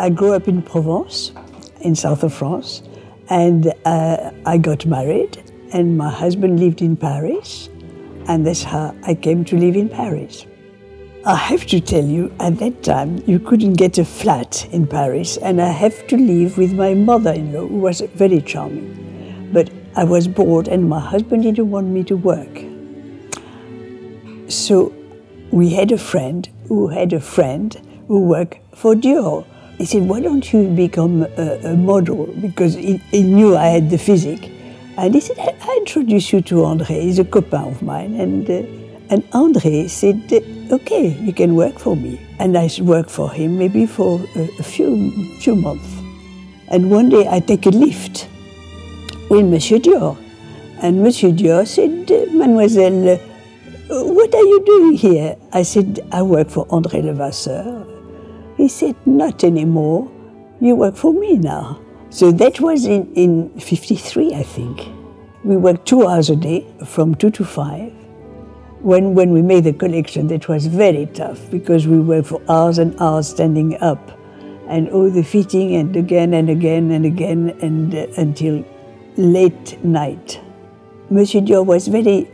I grew up in Provence, in south of France, and I got married, and my husband lived in Paris, and that's how I came to live in Paris. I have to tell you, at that time, you couldn't get a flat in Paris, and I have to live with my mother-in-law, who was very charming. But I was bored, and my husband didn't want me to work. So we had a friend who worked for Dior. He said, why don't you become a model? Because he knew I had the physique. And he said, I introduce you to André, he's a copain of mine. And André said, okay, you can work for me. And I worked for him maybe for a few months. And one day I take a lift with Monsieur Dior. And Monsieur Dior said, Mademoiselle, what are you doing here? I said, I work for André Levasseur. He said, not anymore, you work for me now. So that was in 1953, I think. We worked 2 hours a day, from 2 to 5. When we made the collection, that was very tough, because we worked for hours and hours standing up, and all the fitting, and again and again and again, and until late night. Monsieur Dior was very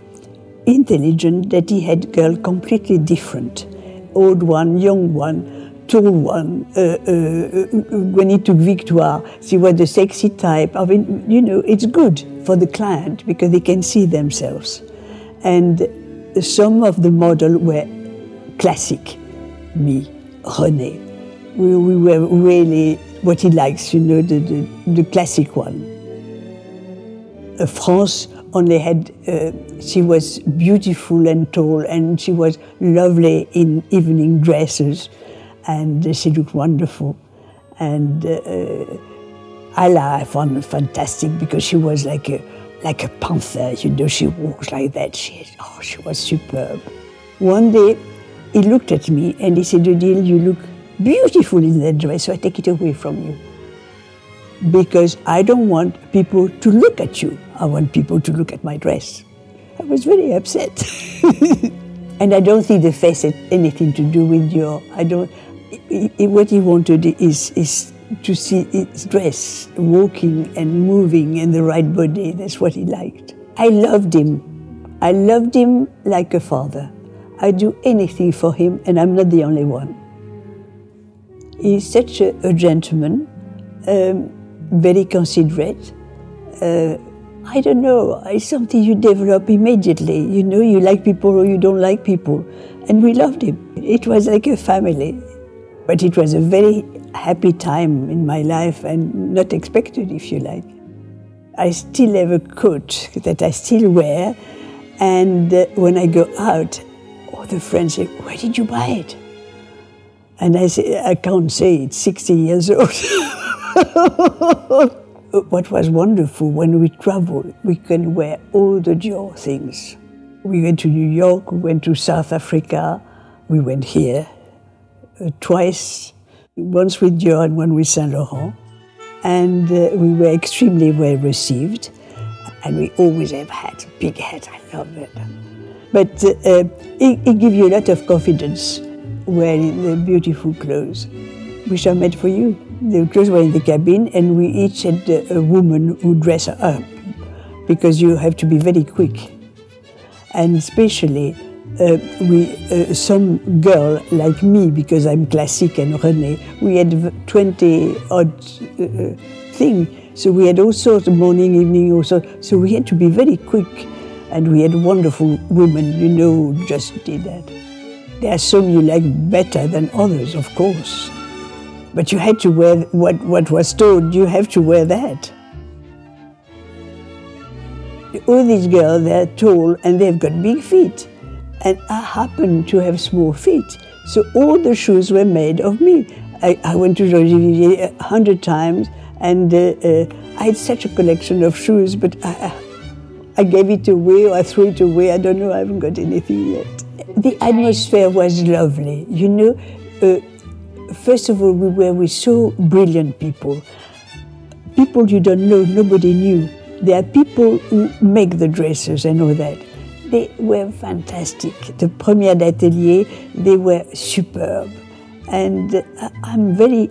intelligent, that he had girls completely different. Old one, young one, tall one. When he took Victoire, she was the sexy type. I mean, you know, it's good for the client because they can see themselves. And some of the models were classic. Me, René. We were really what he likes, you know, the classic one. France only had, she was beautiful and tall, and she was lovely in evening dresses. And she looked wonderful. And I found her fantastic because she was like a panther, you know, she walks like that. She was superb. One day, he looked at me and he said, Odile, you look beautiful in that dress, so I take it away from you. Because I don't want people to look at you. I want people to look at my dress. I was very upset. And I don't think the face had anything to do with Dior. I don't. What he wanted is to see his dress walking and moving in the right body. That's what he liked. I loved him. I loved him like a father. I do anything for him, and I'm not the only one. He's such a gentleman, very considerate. I don't know, it's something you develop immediately. You know, you like people or you don't like people. And we loved him. It was like a family. But it was a very happy time in my life and not expected, if you like. I still have a coat that I still wear. And when I go out, all the friends say, where did you buy it? And I say, I can't say, it's 60 years old. What was wonderful, when we traveled, we can wear all the Dior things. We went to New York, we went to South Africa, we went here twice, once with Dior and one with Saint Laurent. And we were extremely well received, and we always have had big hats, I love it. But it gives you a lot of confidence wearing the beautiful clothes, which are made for you. The clothes were in the cabin, and we each had a woman who dressed her up, because you have to be very quick. And especially, some girl like me, because I'm classic and René, we had 20-odd things. So we had all sorts of morning, evening, all sorts. So we had to be very quick, and we had wonderful women, you know, who just did that. There are some you like better than others, of course. But you had to wear what was told, you have to wear that. All these girls, they're tall and they've got big feet. And I happen to have small feet. So all the shoes were made of me. I went to Georges Vigier 100 times, and I had such a collection of shoes, but I gave it away or I threw it away. I don't know, I haven't got anything yet. The atmosphere was lovely, you know. First of all, we were with so brilliant people. People you don't know, nobody knew. There are people who make the dresses and all that. They were fantastic. The première d'atelier, they were superb. And I'm very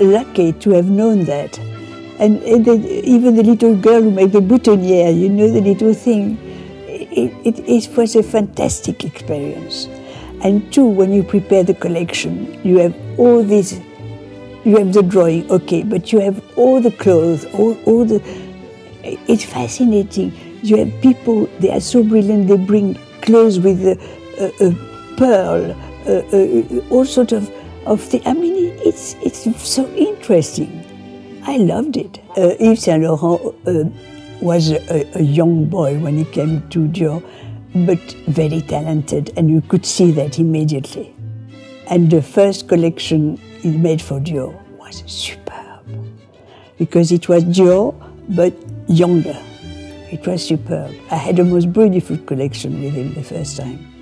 lucky to have known that. And even the little girl who made the boutonniere, you know, the little thing, it was a fantastic experience. And two, when you prepare the collection, you have all this, you have the drawing, okay, but you have all the clothes, all the, it's fascinating. You have people, they are so brilliant, they bring clothes with a pearl, all sort of things. I mean, it's so interesting. I loved it. Yves Saint Laurent was a young boy when he came to Dior, but very talented, and you could see that immediately. And the first collection he made for Dior was superb, because it was Dior, but younger. It was superb. I had the most beautiful collection with him the first time.